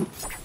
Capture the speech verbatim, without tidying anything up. Oops.